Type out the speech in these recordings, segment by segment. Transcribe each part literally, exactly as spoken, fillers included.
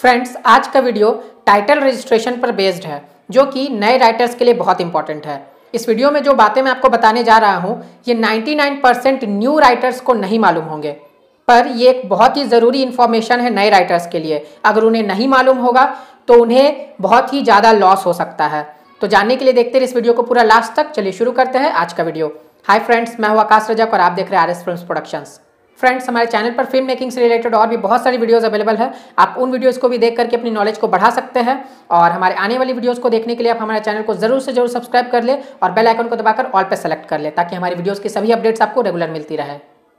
Friends, आज का video title registration पर बेस्ड है, जो कि नए राइटर्स के लिए बहुत इंपॉर्टेंट है। इस वीडियो में जो बातें मैं आपको बताने जा रहा हूं, ये निन्यानवे परसेंट न्यू राइटर्स को नहीं मालूम होंगे, पर ये एक बहुत ही ज़रूरी इन्फॉर्मेशन है नए राइटर्स के लिए। अगर उन्हें नहीं मालूम होगा तो उन्हें बहुत ही ज़्यादा लॉस हो सकता है। तो जानने के लिए देखते रहिए इस वीडियो को पूरा लास्ट तक। चलिए शुरू करते हैं आज का वीडियो। हाय फ्रेंड्स, मैं हूं आकाश रजक और आप देख रहे हैं R S films productions. Friends, हमारे चैनल पर फिल्म मेकिंग से रिलेटेड और भी बहुत सारी वीडियोस अवेलेबल है। आप उन वीडियोस को भी देख करके अपनी नॉलेज को बढ़ा सकते हैं। और हमारे आने वाली वीडियोस को देखने के लिए आप हमारे चैनल को जरूर से जरूर सब्सक्राइब कर ले और बेल आइकन को दबाकर ऑल पे सेलेक्ट कर ले, ताकि हमारी वीडियोस की सभी अपडेट्स आपको रेगुलर मिलती रहे।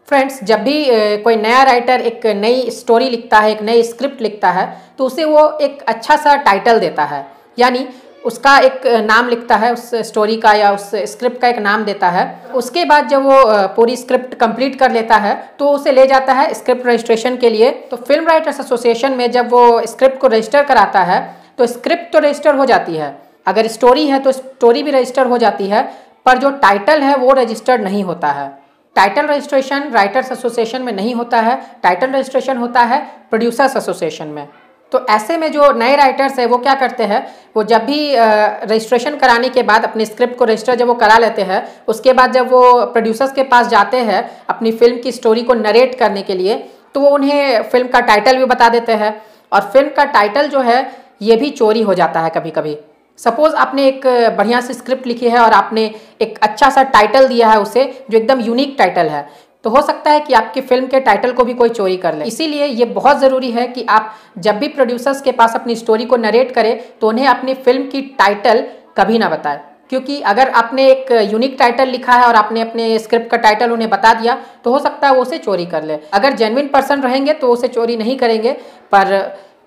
फ्रेंड्स, जब भी कोई नया राइटर एक नई स्टोरी लिखता है, एक नई स्क्रिप्ट लिखता है, तो उसे वो एक अच्छा सा टाइटल देता है, यानी उसका एक नाम लिखता है, उस स्टोरी का या उस स्क्रिप्ट का एक नाम देता है। उसके बाद जब वो पूरी स्क्रिप्ट कंप्लीट कर लेता है तो उसे ले जाता है स्क्रिप्ट रजिस्ट्रेशन के लिए। तो फिल्म राइटर्स एसोसिएशन में जब वो स्क्रिप्ट को रजिस्टर कराता है तो स्क्रिप्ट तो रजिस्टर हो जाती है, अगर स्टोरी है तो स्टोरी भी रजिस्टर हो जाती है, पर जो टाइटल है वो रजिस्टर्ड नहीं होता है। टाइटल रजिस्ट्रेशन राइटर्स एसोसिएशन में नहीं होता है, टाइटल रजिस्ट्रेशन होता है प्रोड्यूसर्स एसोसिएशन में। तो ऐसे में जो नए राइटर्स हैं वो क्या करते हैं, वो जब भी रजिस्ट्रेशन कराने के बाद अपनी स्क्रिप्ट को रजिस्टर जब वो करा लेते हैं, उसके बाद जब वो प्रोड्यूसर्स के पास जाते हैं अपनी फिल्म की स्टोरी को नरेट करने के लिए, तो वो उन्हें फिल्म का टाइटल भी बता देते हैं। और फिल्म का टाइटल जो है ये भी चोरी हो जाता है कभी कभी। सपोज़ आपने एक बढ़िया सी स्क्रिप्ट लिखी है और आपने एक अच्छा सा टाइटल दिया है उसे, जो एकदम यूनिक टाइटल है, तो हो सकता है कि आपकी फिल्म के टाइटल को भी कोई चोरी कर ले। इसीलिए ये बहुत ज़रूरी है कि आप जब भी प्रोड्यूसर्स के पास अपनी स्टोरी को नरेट करें तो उन्हें अपनी फिल्म की टाइटल कभी ना बताएं, क्योंकि अगर आपने एक यूनिक टाइटल लिखा है और आपने अपने स्क्रिप्ट का टाइटल उन्हें बता दिया तो हो सकता है वो उसे चोरी कर ले। अगर जेन्युइन पर्सन रहेंगे तो उसे चोरी नहीं करेंगे, पर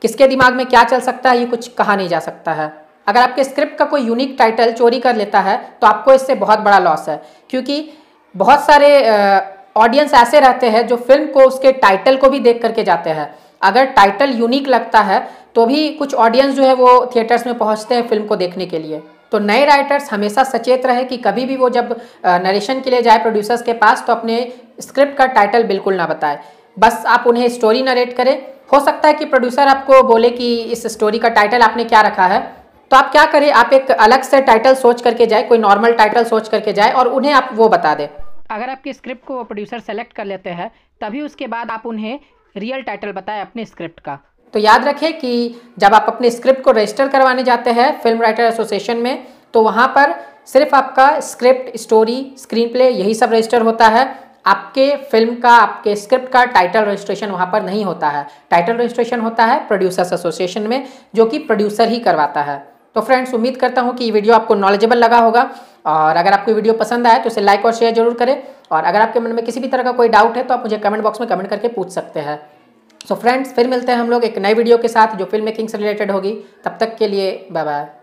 किसके दिमाग में क्या चल सकता है ये कुछ कहा नहीं जा सकता है। अगर आपके स्क्रिप्ट का कोई यूनिक टाइटल चोरी कर लेता है तो आपको इससे बहुत बड़ा लॉस है, क्योंकि बहुत सारे ऑडियंस ऐसे रहते हैं जो फिल्म को उसके टाइटल को भी देख करके जाते हैं। अगर टाइटल यूनिक लगता है तो भी कुछ ऑडियंस जो है वो थिएटर्स में पहुंचते हैं फिल्म को देखने के लिए। तो नए राइटर्स हमेशा सचेत रहे कि कभी भी वो जब नरेशन के लिए जाए प्रोड्यूसर्स के पास तो अपने स्क्रिप्ट का टाइटल बिल्कुल ना बताएं, बस आप उन्हें स्टोरी नरेट करें। हो सकता है कि प्रोड्यूसर आपको बोले कि इस स्टोरी का टाइटल आपने क्या रखा है, तो आप क्या करें, आप एक अलग से टाइटल सोच करके जाए, कोई नॉर्मल टाइटल सोच करके जाए और उन्हें आप वो बता दें। अगर आपकी स्क्रिप्ट को प्रोड्यूसर सेलेक्ट कर लेते हैं तभी उसके बाद आप उन्हें रियल टाइटल बताएं अपने स्क्रिप्ट का। तो याद रखें कि जब आप अपने स्क्रिप्ट को रजिस्टर करवाने जाते हैं फिल्म राइटर एसोसिएशन में, तो वहाँ पर सिर्फ आपका स्क्रिप्ट, स्टोरी, स्क्रीन प्ले, यही सब रजिस्टर होता है। आपके फिल्म का, आपके स्क्रिप्ट का टाइटल रजिस्ट्रेशन वहाँ पर नहीं होता है। टाइटल रजिस्ट्रेशन होता है प्रोड्यूसर्स एसोसिएशन में, जो कि प्रोड्यूसर ही करवाता है। तो फ्रेंड्स, उम्मीद करता हूँ कि ये वीडियो आपको नॉलेजेबल लगा होगा, और अगर आपको वीडियो पसंद आए तो इसे लाइक और शेयर जरूर करें। और अगर आपके मन में किसी भी तरह का कोई डाउट है तो आप मुझे कमेंट बॉक्स में कमेंट करके पूछ सकते हैं। सो फ्रेंड्स, फिर मिलते हैं हम लोग एक नए वीडियो के साथ जो फिल्म मेकिंग से रिलेटेड होगी। तब तक के लिए बाय बाय।